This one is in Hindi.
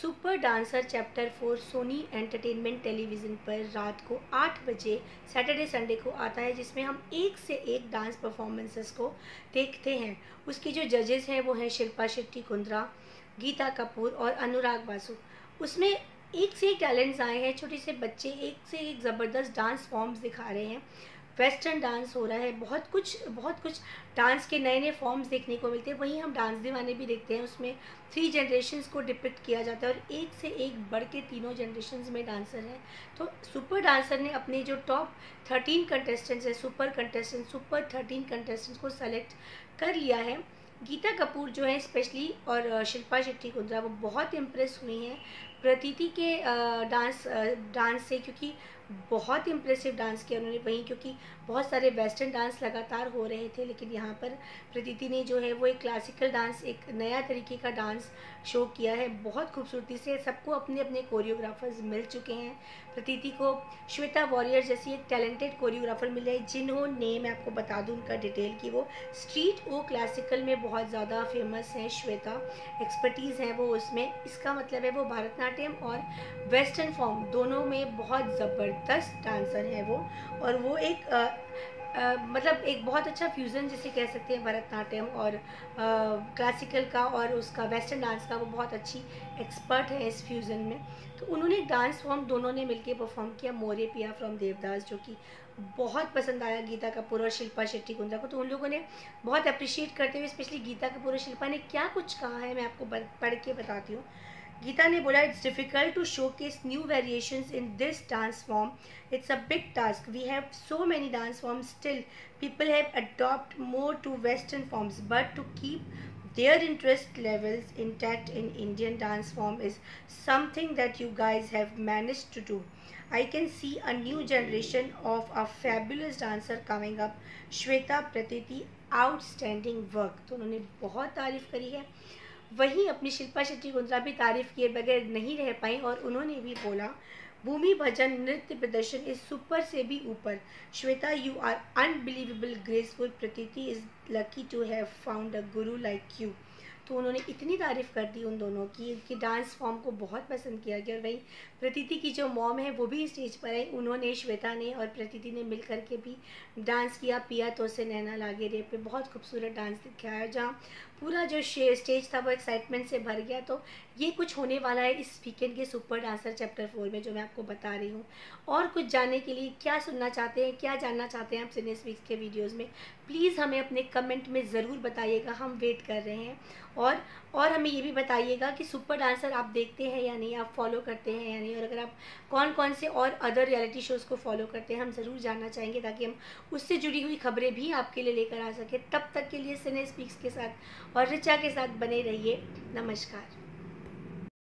Super dancer chapter 4 Sony entertainment television पर रात को 8 बजे सैटरडे संडे को आता है, जिसमें हम एक से एक डांस परफॉर्मेंसेस को देखते हैं। उसके जो जजेस हैं वो हैं शिल्पा शेट्टी कुंद्रा, गीता कपूर और अनुराग बासु। उसमें एक से एक टैलेंट्स आए हैं, छोटे से बच्चे एक से एक ज़बरदस्त डांस फॉर्म्स दिखा रहे हैं। वेस्टर्न डांस हो रहा है, बहुत कुछ डांस के नए नए फॉर्म्स देखने को मिलते हैं। वहीं हम डांस दीवाने भी देखते हैं, उसमें 3 जनरेशन्स को डिपिक्ट किया जाता है और एक से एक बढ़ के तीनों जनरेशन्स में डांसर हैं। तो सुपर डांसर ने अपने जो टॉप 13 कंटेस्टेंट्स हैं, सुपर 13 कंटेस्टेंट्स को सेलेक्ट कर लिया है। गीता कपूर जो है स्पेशली और शिल्पा शेट्टी कुंद्रा वो बहुत इम्प्रेस हुई हैं प्रतीति के डांस से, क्योंकि बहुत इम्प्रेसिव डांस किया उन्होंने। वहीं क्योंकि बहुत सारे वेस्टर्न डांस लगातार हो रहे थे, लेकिन यहाँ पर प्रतीति ने जो है वो एक क्लासिकल डांस, एक नया तरीके का डांस शो किया है बहुत खूबसूरती से। सबको अपने अपने कोरियोग्राफर्स मिल चुके हैं। प्रतीति को श्वेता वॉरियर्स जैसी एक टैलेंटेड कोरियोग्राफर मिले हैं, जिन्होंने, मैं आपको बता दूँ उनका डिटेल कि वो स्ट्रीट वो क्लासिकल में बहुत ज़्यादा फेमस हैं। श्वेता एक्सपर्टीज़ हैं वो उसमें, इसका मतलब है वो भरतनाट्यम और वेस्टर्न फॉर्म दोनों में बहुत ज़बरदस्त डांसर हैं वो। और वो एक मतलब एक बहुत अच्छा फ्यूज़न जिसे कह सकते हैं, भरतनाट्यम और क्लासिकल का और उसका वेस्टर्न डांस का, वो बहुत अच्छी एक्सपर्ट है इस फ्यूज़न में। तो उन्होंने डांस फॉर्म दोनों ने मिलकर परफॉर्म किया मोरे पिया फ्रॉम देवदास, जो कि बहुत पसंद आया गीता कपूर और शिल्पा शेट्टी कुंद्रा को। तो उन लोगों ने बहुत अप्रिशिएट करते हुए, स्पेशली गीता कपूर और शिल्पा ने क्या कुछ कहा है मैं आपको पढ़ के बताती हूँ। गीता ने बोला, it's difficult to showcase new variations in this dance form, it's a big task, we have so many dance forms, still people have adopt more to western forms, but to keep their interest levels intact in Indian dance form is something that you guys have manage to do, I can see a new generation of a fabulous dancer coming up, Shweta Prateeti outstanding work. तो उन्होंने बहुत तारीफ करी है। वहीं अपनी शिल्पा शेट्टी कुंद्रा भी तारीफ़ किए बगैर नहीं रह पाई और उन्होंने भी बोला, भूमि भजन नृत्य प्रदर्शन इस सुपर से भी ऊपर, Shweta you are unbelievable graceful, Prateeti is lucky to have found a Guru like you. तो उन्होंने इतनी तारीफ़ कर दी उन दोनों की, इनकी डांस फॉर्म को बहुत पसंद किया गया। और वहीं प्रतीति की जो मॉम है वो भी स्टेज पर आई, उन्होंने, श्वेता ने और प्रतीति ने मिल कर के भी डांस किया पिया तो से नैना लागे रे पे, बहुत खूबसूरत डांस दिखाया, जहाँ पूरा जो स्टेज था वो एक्साइटमेंट से भर गया। तो ये कुछ होने वाला है इस वीकेंड के सुपर डांसर चैप्टर 4 में, जो मैं आपको बता रही हूँ। और कुछ जानने के लिए, क्या सुनना चाहते हैं, क्या जानना चाहते हैं आप सिने स्पीक्स के वीडियोज़ में, प्लीज़ हमें अपने कमेंट में ज़रूर बताइएगा, हम वेट कर रहे हैं। और हमें ये भी बताइएगा कि सुपर डांसर आप देखते हैं या नहीं, आप फॉलो करते हैं या नहीं, और अगर आप कौन कौन से और अदर रियलिटी शोज़ को फॉलो करते हैं, हम ज़रूर जानना चाहेंगे, ताकि हम उससे जुड़ी हुई खबरें भी आपके लिए लेकर आ सकें। तब तक के लिए सिने स्पीक्स के साथ और ऋचा के साथ बने रहिए। नमस्कार।